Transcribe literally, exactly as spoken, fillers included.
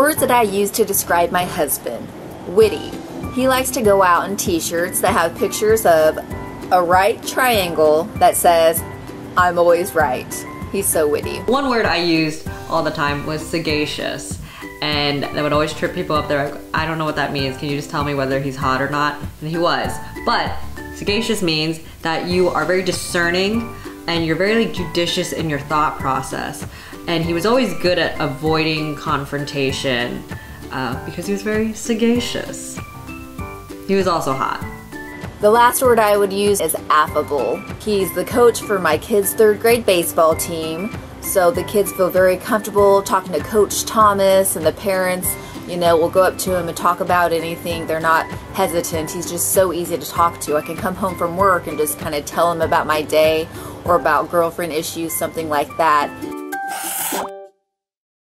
Words that I use to describe my husband. Witty. He likes to go out in t-shirts that have pictures of a right triangle that says, I'm always right. He's so witty. One word I used all the time was sagacious, and that would always trip people up. They're like, I don't know what that means. Can you just tell me whether he's hot or not? And he was. But sagacious means that you are very discerning and you're very like, judicious in your thought process. And he was always good at avoiding confrontation uh, because he was very sagacious. He was also hot. The last word I would use is affable. He's the coach for my kids' third grade baseball team, so the kids feel very comfortable talking to Coach Thomas, and the parents, you know, will go up to him and talk about anything. They're not hesitant. He's just so easy to talk to. I can come home from work and just kind of tell him about my day or about girlfriend issues, something like that.